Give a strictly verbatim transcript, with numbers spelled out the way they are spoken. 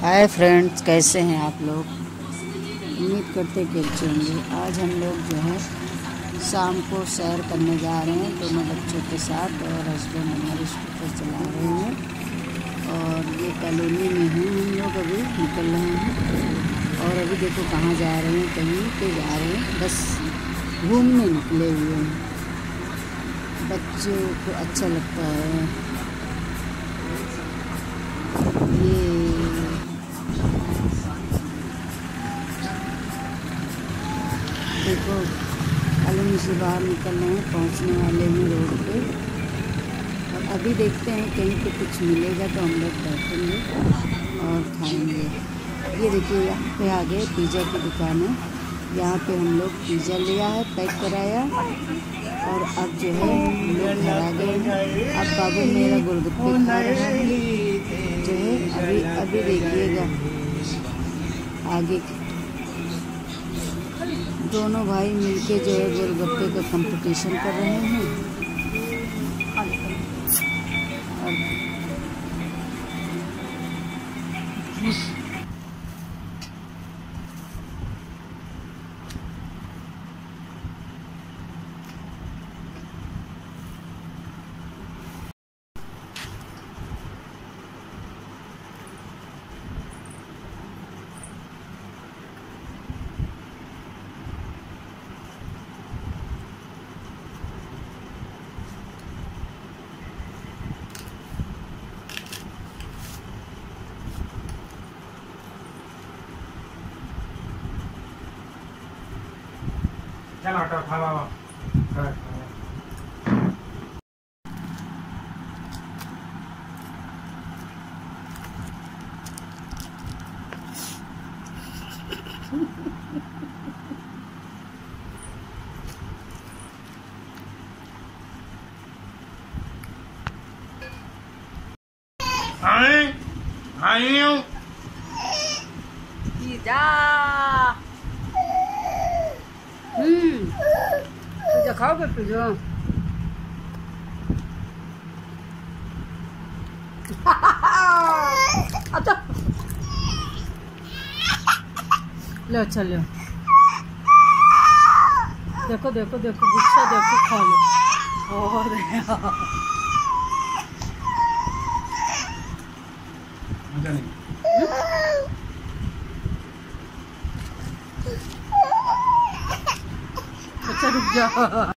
Hi friends, कैसे हैं आप लोग। उम्मीद करते कि अच्छे होंगे। आज हम लोग जो है शाम को सैर करने जा रहे हैं दोनों बच्चों के साथ, और हस्बैंड हमारे स्कूटर चला रहे हैं। और ये कॉलोनी में हैं हम लोग, अभी निकल रहे हैं। और अभी देखो कहाँ जा रहे हैं, कहीं पे जा रहे हैं, बस घूमने निकले हुए हैं। बच्चों को अच्छा लगता है। देखो कॉलोनी से बाहर निकल रहे हैं, पहुँचने वाले हैं रोड पे। और अभी देखते हैं कहीं पे कुछ मिलेगा तो हम लोग बैठेंगे और खाएंगे। ये देखिए यहाँ पे आगे पिज़्ज़ा की दुकान है, यहाँ पे हम लोग पिज़्ज़ा लिया है, पैक कराया। और अब जो है हम लोग घर आ गए हैं। अब बाबू मेरा गोलगप्पे खा रहा है जो है। अभी अभी देखिएगा आगे दोनों भाई मिलके जो है गोलगप्पे का कंपटीशन कर रहे हैं। चल ऑटो खा बाबा। आए आए हूँ जा पिज़्ज़ा खाओगे। पिज़्ज़ा अच्छा लो, चलो देखो देखो देखो गुस्सा देखो, खा लो। और रुक जा।